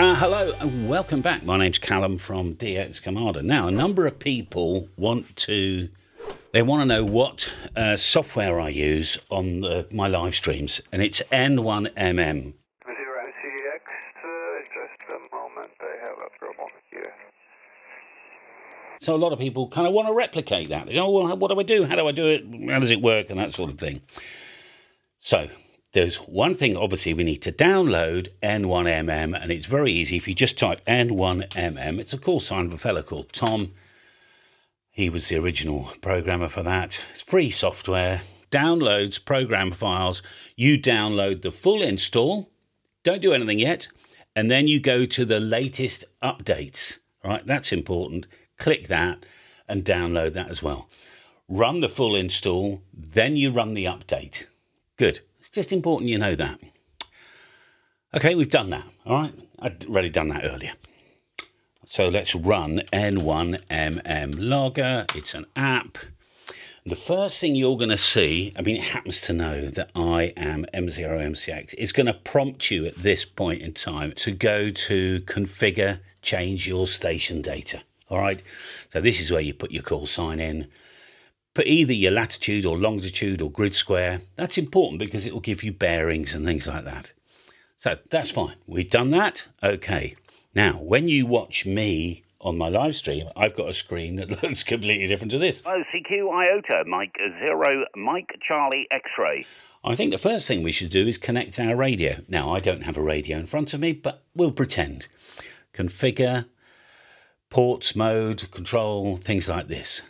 Hello and welcome back. My name's Callum from DX Commander. Now, a number of people want to know what software I use on my live streams, and it's N1MM. M0MCX, just a moment, they have a problem here. So a lot of people kind of want to replicate that. They go, oh, well, what do I do? How do I do it? How does it work? And that sort of thing. So there's one thing, obviously, we need to download N1MM, and it's very easy. If you just type N1MM, it's a call sign of a fella called Tom. He was the original programmer for that. It's free software, downloads program files. You download the full install, don't do anything yet, and then you go to the latest updates. All right, that's important. Click that and download that as well. Run the full install, then you run the update. Good. It's just important you know that. Okay, we've done that, all right? I'd already done that earlier. So let's run N1MM Logger. It's an app. The first thing you're going to see, I mean, it happens to know that I am M0MCX. It's going to prompt you at this point in time to go to configure, change your station data, all right? So this is where you put your call sign in. Put either your latitude or longitude or grid square. That's important because it will give you bearings and things like that. So that's fine. We've done that. Okay. Now, when you watch me on my live stream, I've got a screen that looks completely different to this. Oh, CQ IOTA, Mike 0, Mike Charlie X-ray. I think the first thing we should do is connect our radio. Now, I don't have a radio in front of me, but we'll pretend. Configure, ports, mode, control, things like this.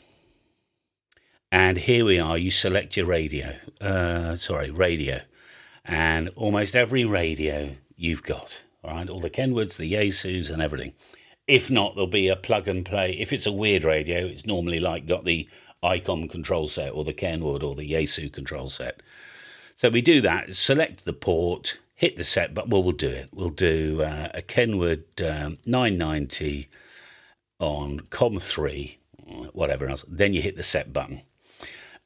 And here we are, you select your radio, radio, and almost every radio you've got, all right, all the Kenwoods, the Yesus and everything. If not, there'll be a plug and play. If it's a weird radio, it's normally like got the ICOM control set or the Kenwood or the Yesu control set. So we do that, select the port, hit the set, but well, we'll do it. We'll do a Kenwood 990 on COM3, whatever else. Then you hit the set button.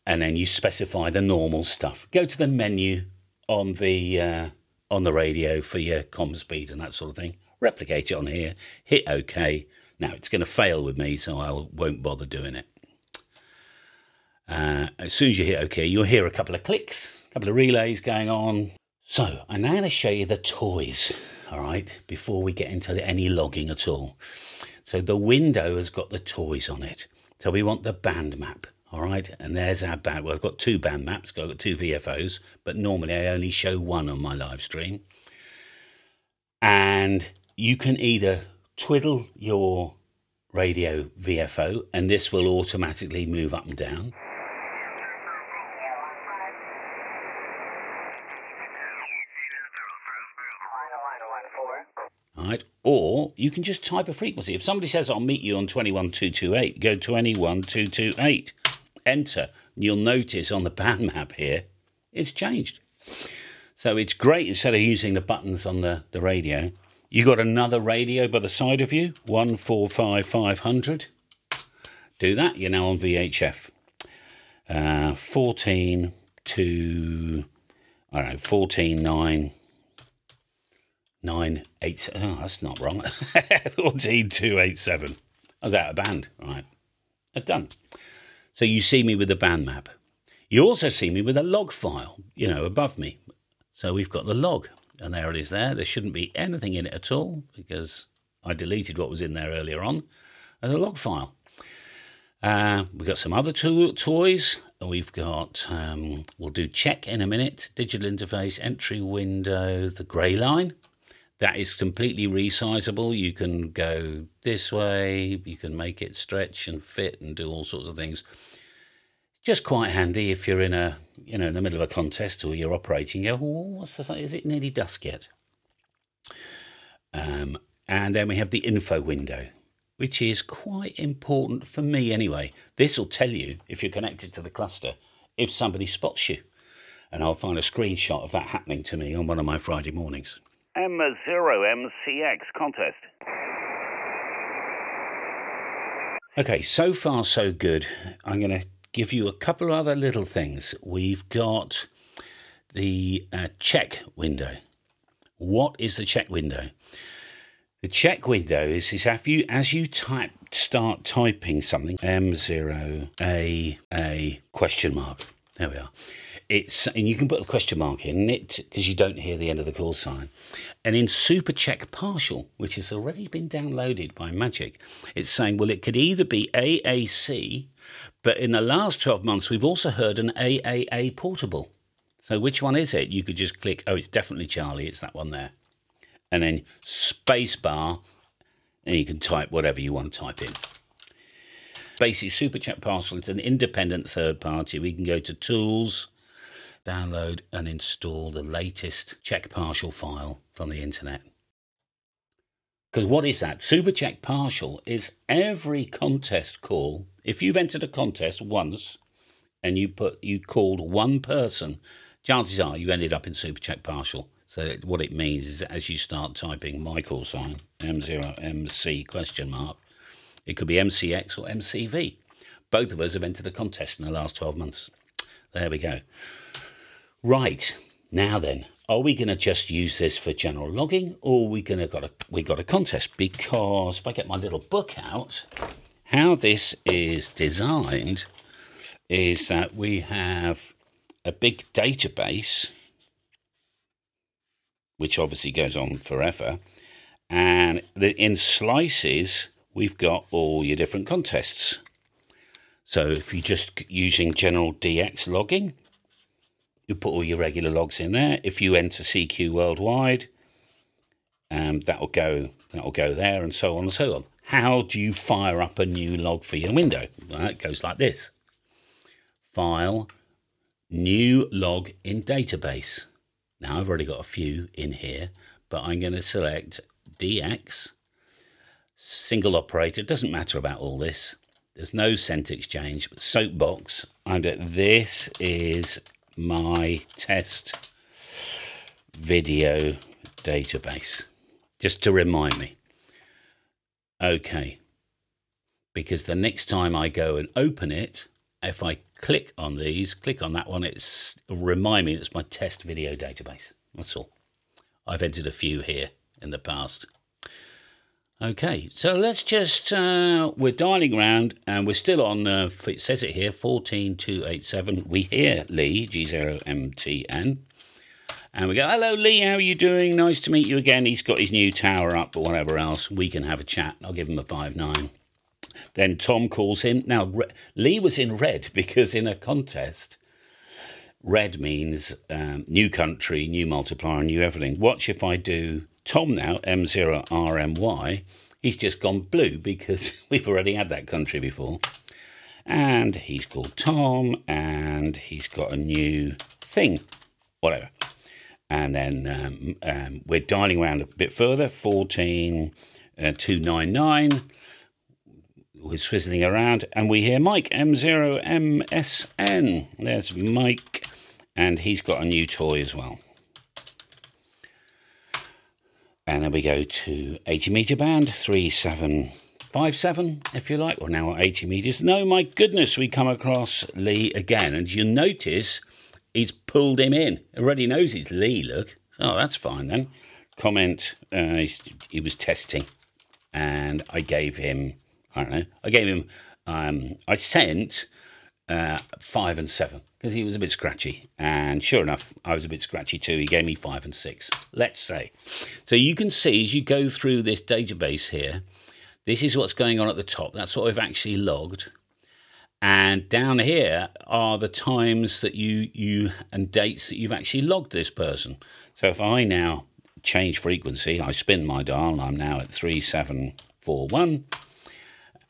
And then you specify the normal stuff. Go to the menu on the radio for your comm speed and that sort of thing. Replicate it on here. Hit OK. Now, it's going to fail with me, so I won't bother doing it. As soon as you hit OK, you'll hear a couple of clicks, a couple of relays going on. So, I'm now going to show you the toys, all right, before we get into any logging at all. So, the window has got the toys on it. So, we want the band map. All right, and there's our band. Well, I've got two band maps, I've got two VFOs, but normally I only show one on my live stream. And you can either twiddle your radio VFO, and this will automatically move up and down. All right, or you can just type a frequency. If somebody says, I'll meet you on 21228, go 21228. Enter. You'll notice on the band map here, it's changed. So it's great, instead of using the buttons on the radio, you got another radio by the side of you, 145,500. Do that, you're now on VHF. 14 to, I don't know, 14,998. Oh, that's not wrong. 14,287. I was out of band, right? That's done. So you see me with the band map. You also see me with a log file, you know, above me. So we've got the log, and there it is there. There shouldn't be anything in it at all because I deleted what was in there earlier on as a log file. We've got some other toys. We've got, we'll do check in a minute, digital interface, entry window, the grey line. That is completely resizable. You can go this way. You can make it stretch and fit and do all sorts of things. Just quite handy if you're in a, you know, in the middle of a contest or you're operating. You go, oh, what's the? Is it nearly dusk yet? And then we have the info window, which is quite important for me anyway. This will tell you if you're connected to the cluster if somebody spots you, and I'll find a screenshot of that happening to me on one of my Friday mornings. M0MCX contest. Okay, so far so good. I'm going to give you a couple of other little things. We've got the check window. What is the check window? The check window is as you start typing something, M0AA question mark. There we are. And you can put the question mark in it because you don't hear the end of the call sign. And in SuperCheck Partial, which has already been downloaded by Magic, it's saying, well, it could either be AAC, but in the last 12 months, we've also heard an AAA portable. So which one is it? You could just click, oh, it's definitely Charlie. It's that one there. And then spacebar, and you can type whatever you want to type in. Basically, SuperCheck Partial is an independent third party. We can go to Tools, download and install the latest check partial file from the internet. Because what is that? SuperCheck Partial is every contest call. If you've entered a contest once and you called one person, chances are you ended up in SuperCheck Partial. So what it means is that as you start typing my call sign, M0MC question mark, it could be MCX or MCV. Both of us have entered a contest in the last 12 months. There we go. Right, now then, are we going to just use this for general logging, or are we going to we got a contest? Because if I get my little book out, how this is designed is that we have a big database, which obviously goes on forever, and in slices we've got all your different contests. So if you're just using general DX logging, you put all your regular logs in there. If you enter CQ Worldwide, that'll go there, and so on and so on. How do you fire up a new log for your window? Well, it goes like this: File, New Log in Database. Now I've already got a few in here, but I'm going to select DX, single operator. It doesn't matter about all this. There's no scent exchange, but soapbox. And this is my test video database, just to remind me. Okay, because the next time I go and open it, if I click on these, click on that one, it's remind me it's my test video database. That's all. I've entered a few here in the past. Okay, so let's just, we're dialing around and we're still on, it says it here, 14287. We hear Lee, G0MTN. And we go, hello, Lee, how are you doing? Nice to meet you again. He's got his new tower up or whatever else. We can have a chat. I'll give him a 5.9. Then Tom calls him. Now, Lee was in red because in a contest, red means new country, new multiplier, new everything. Watch if I do Tom now, M0RMY, he's just gone blue because we've already had that country before. And he's called Tom and he's got a new thing, whatever. And then we're dialing around a bit further, 14299. We're swizzling around and we hear Mike, M0MSN. There's Mike and he's got a new toy as well. And then we go to 80-meter band, 3757, if you like. Well, now 80 meters. No, my goodness, we come across Lee again. And you'll notice he's pulled him in. Already knows it's Lee, look. So that's fine then. Comment, he was testing. And I gave him, I don't know, I gave him, I sent 5 and 7 because he was a bit scratchy, and sure enough I was a bit scratchy too. He gave me 5 and 6, let's say. So you can see as you go through this database here, this is what's going on at the top. That's what we've actually logged, and down here are the times that you and dates that you've actually logged this person. So if I now change frequency, I spin my dial and I'm now at 3741.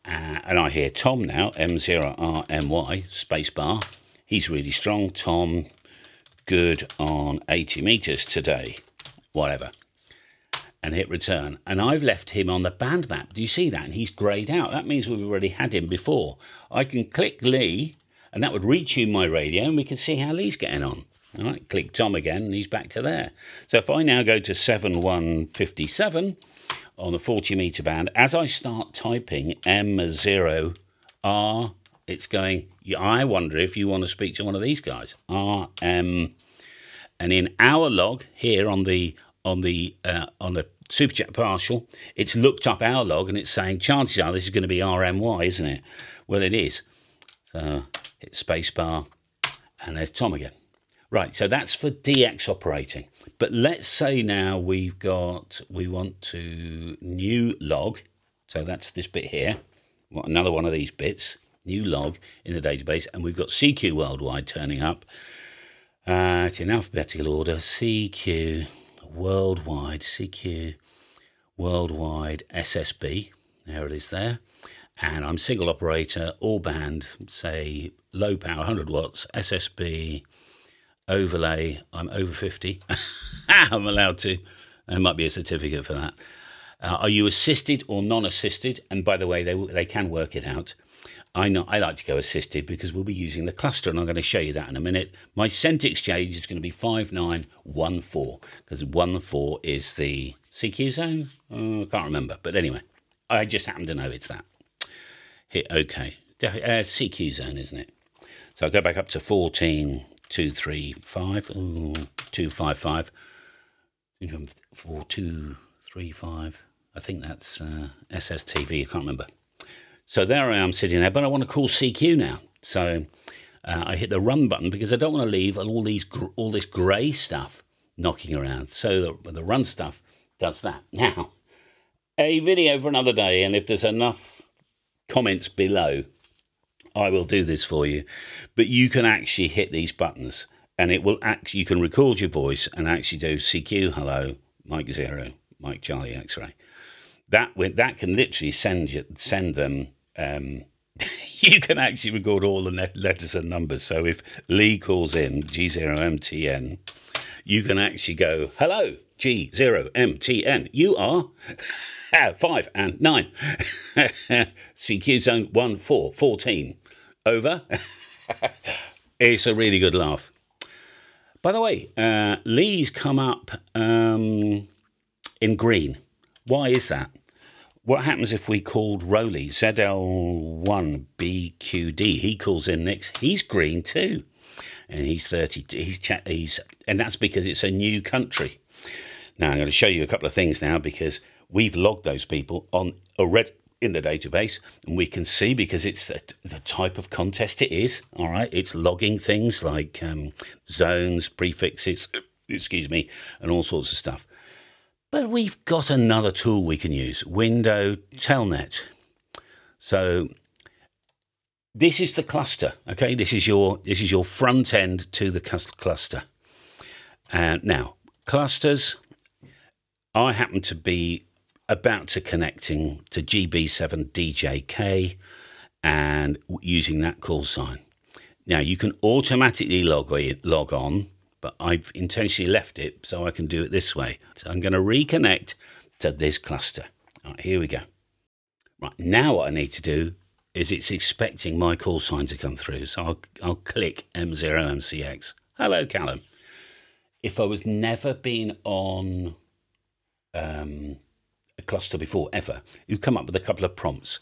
And I hear Tom now, M0RMY, spacebar. He's really strong. Tom, good on 80 meters today, whatever. And hit return. And I've left him on the band map. Do you see that? And he's greyed out. That means we've already had him before. I can click Lee, and that would retune my radio, and we can see how Lee's getting on. All right, click Tom again, and he's back to there. So if I now go to 7157, on the 40-meter band, as I start typing M0R, it's going, I wonder if you want to speak to one of these guys, RM. And in our log here on the SuperCheck Partial, it's looked up our log and it's saying chances are this is going to be RMY, isn't it? Well, it is. So hit spacebar and there's Tom again. Right, so that's for DX operating. But let's say now we've got, we want to new log. So that's this bit here. Well, another one of these bits, new log in the database. And we've got CQ Worldwide turning up. It's in alphabetical order, CQ Worldwide, CQ Worldwide SSB. There it is there. And I'm single operator, all band, say low power, 100 watts, SSB. Overlay, I'm over 50. I'm allowed to. There might be a certificate for that. Are you assisted or non-assisted? And by the way, they can work it out. I like to go assisted because we'll be using the cluster, and I'm going to show you that in a minute. My scent exchange is going to be 5914 because 14 is the CQ zone. I can't remember, but anyway, I just happen to know it's that. Hit OK. CQ zone, isn't it? So I'll go back up to 14.235.4.235. I think that's SSTV. I can't remember. So there I am sitting there, but I want to call CQ now. So I hit the run button because I don't want to leave all these this grey stuff knocking around. So the run stuff does that. Now, a video for another day, and if there's enough comments below, I will do this for you, but you can actually hit these buttons and it will act. You can record your voice and actually do CQ, hello, Mike Zero, Mike Charlie X-Ray. That can literally send them. You can actually record all the letters and numbers. So if Lee calls in G0MTN, you can actually go, hello, G0MTN, you are 5 and 9, CQ zone 14, over. It's a really good laugh. By the way, Lee's come up in green. Why is that? What happens if we called Roly, ZL1BQD? He calls in next. He's green too, and he's 32. And that's because it's a new country. Now I'm going to show you a couple of things now because we've logged those people on already in the database, and we can see because it's the type of contest it is. All right, it's logging things like zones, prefixes, excuse me, and all sorts of stuff. But we've got another tool we can use, window telnet. So this is the cluster. Okay, this is your front end to the cluster. And now clusters, I happen to be about to connecting to GB7DJK and using that call sign. Now you can automatically log on, but I've intentionally left it so I can do it this way. So I'm going to reconnect to this cluster. All right, here we go. Right, now what I need to do is it's expecting my call sign to come through. So I'll click M0MCX. Hello, Callum. If I was never been on a cluster before ever, you come up with a couple of prompts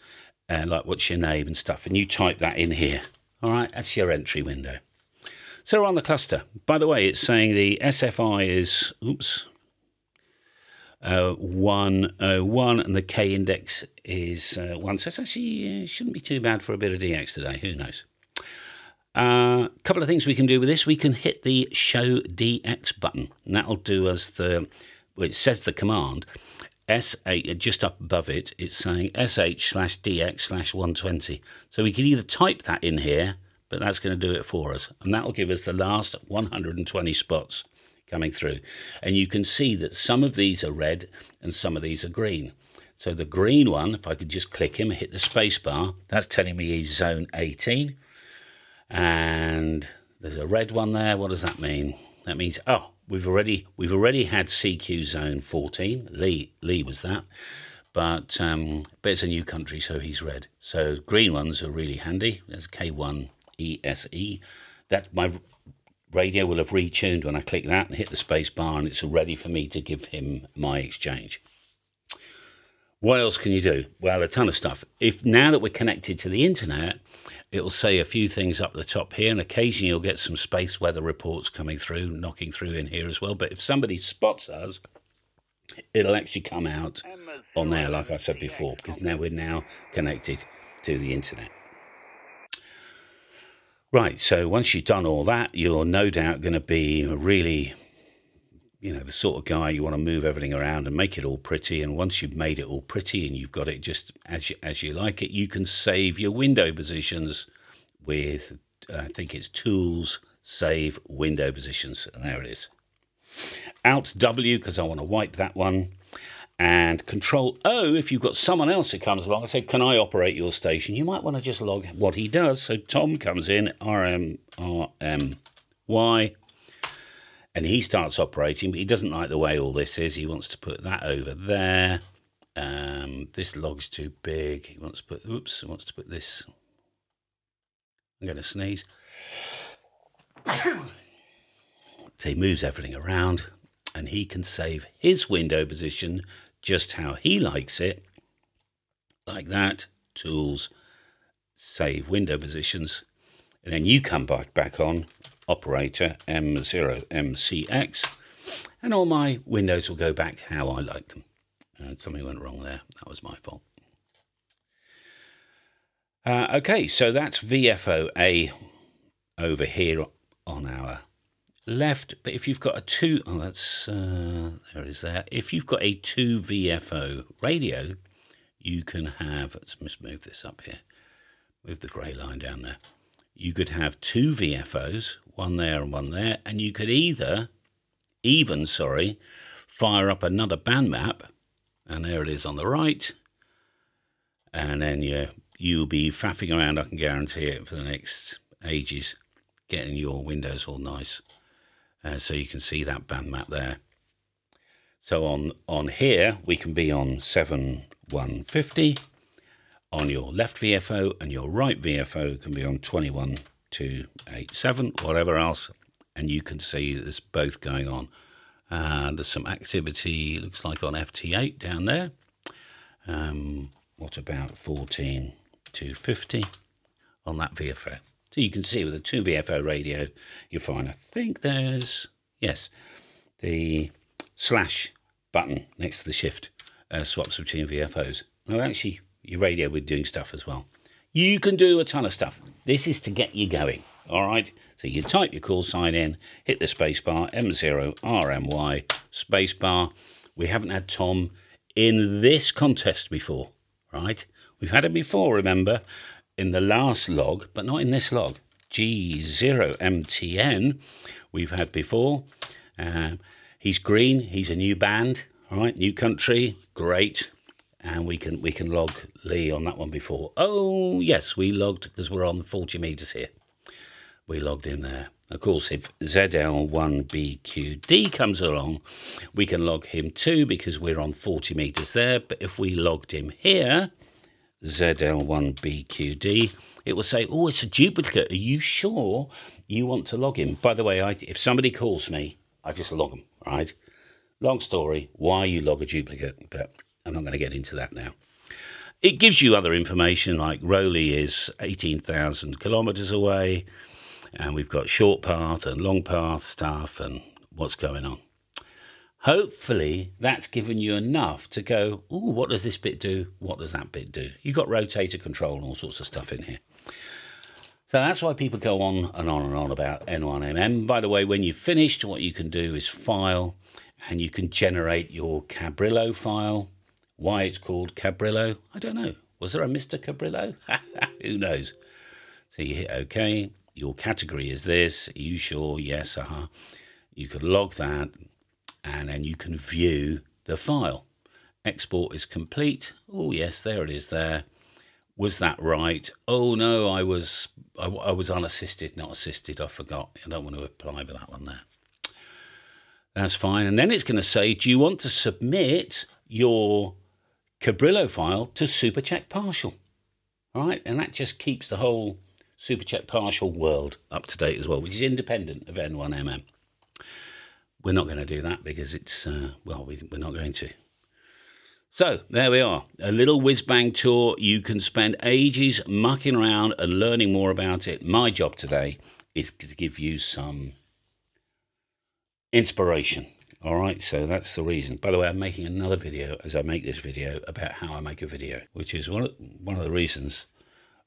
like what's your name and stuff, and you type that in here. All right, that's your entry window. So we're on the cluster. By the way, it's saying the SFI is 101 and the K index is 1, so it's actually shouldn't be too bad for a bit of DX today. Who knows? A couple of things we can do with this. We can hit the show DX button and that'll do us the, well, it says the command, S8, just up above it, it's saying sh/dx/120. So we can either type that in here, but that's going to do it for us. And that will give us the last 120 spots coming through. And you can see that some of these are red and some of these are green. So the green one, if I could just click him, hit the space bar, that's telling me he's zone 18. And there's a red one there. What does that mean? That means, oh, we've already had CQ zone 14. Lee was that, but it's a new country, so he's red. So green ones are really handy. There's K1ESE. That my radio will have retuned when I click that and hit the space bar, and it's ready for me to give him my exchange. What else can you do? Well, a ton of stuff. If now that we're connected to the internet, it will say a few things up the top here, and occasionally you'll get some space weather reports coming through, knocking through in here as well. But if somebody spots us, it'll actually come out on there, like I said before, because now we're now connected to the internet. Right, so once you've done all that, you're no doubt going to be really, you know, the sort of guy you want to move everything around and make it all pretty. And once you've made it all pretty and you've got it just as you like it, you can save your window positions with, I think it's Tools, Save Window Positions. And there it is. Alt W, because I want to wipe that one. And Control O, if you've got someone else who comes along and says, can I operate your station? You might want to just log what he does. So Tom comes in, R-M-R-M-Y, and he starts operating, but he doesn't like the way all this is. He wants to put that over there. This log's too big. He wants to put, oops, he wants to put this. I'm going to sneeze. So he moves everything around, and he can save his window position just how he likes it, like that. Tools, Save Window Positions, and then you come back on operator M0MCX, and all my windows will go back how I like them. Something went wrong there. That was my fault. Okay, so that's VFOA over here on our left. But if you've got a two, oh, that's there it is there. If you've got a 2VFO radio, you can have, let's just move this up here, move the grey line down there. You could have 2 VFOs, one there and one there, and you could even fire up another band map, and there it is on the right, and then you'll be faffing around, I can guarantee it, for the next ages, getting your windows all nice. So you can see that band map there. So on here, we can be on 7150 on your left VFO, and your right VFO can be on 21287, whatever else. And you can see there's both going on. And there's some activity, looks like on FT8 down there. What about 14250 on that VFO? So you can see with a 2VFO radio, you're fine. I think there's, yes, the slash button next to the shift swaps between VFOs. Well, actually, your radio with doing stuff as well. You can do a ton of stuff. This is to get you going, all right? So you type your call sign in, hit the space bar, M0RMY, space bar. We haven't had Tom in this contest before, right? We've had it before, remember? In the last log, but not in this log. G0MTN we've had before. He's green, he's a new band, all right, new country, great. And we can log Lee on that one before. Oh yes, we logged, because we're on the 40 meters here. We logged in there. Of course, if ZL1BQD comes along, we can log him too, because we're on 40 meters there. But if we logged him here, ZL1BQD, it will say, oh, it's a duplicate. Are you sure you want to log him? By the way, if somebody calls me, I just log them, right? Long story, why you log a duplicate, but I'm not going to get into that now. It gives you other information, like Roly is 18,000 kilometres away, and we've got short path and long path stuff and what's going on. Hopefully that's given you enough to go, oh, what does this bit do? What does that bit do? You've got rotator control and all sorts of stuff in here. So that's why people go on and on and on about N1MM. By the way, when you've finished, what you can do is file, and you can generate your Cabrillo file. Why it's called Cabrillo, I don't know. Was there a Mr. Cabrillo? Who knows? So you hit OK. Your category is this. Are you sure? Yes, uh-huh. You could log that, and then you can view the file. Export is complete. Oh yes, there it is there. Was that right? Oh no, I was unassisted, not assisted. I forgot. I don't want to apply for that one there. That's fine. And then it's going to say, do you want to submit your Cabrillo file to SuperCheck Partial? All right, and that just keeps the whole SuperCheck Partial world up to date as well, which is independent of N1MM. We're not going to do that because it's, well, we're not going to. So there we are, a little whiz-bang tour. You can spend ages mucking around and learning more about it. My job today is to give you some inspiration All right, so that's the reason. By the way, I'm making another video as I make this video about how I make a video, which is one of the reasons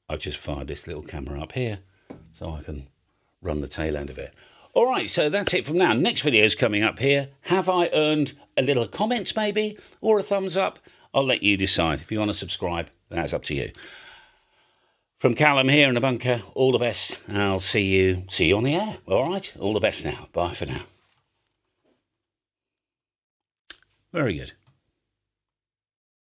I've just fired this little camera up here so I can run the tail end of it. All right, so that's it from now. Next video is coming up here. Have I earned a little comments maybe, or a thumbs up? I'll let you decide. If you want to subscribe, that's up to you. From Callum here in the bunker, all the best. I'll see you on the air. All right, all the best now. Bye for now. Very good.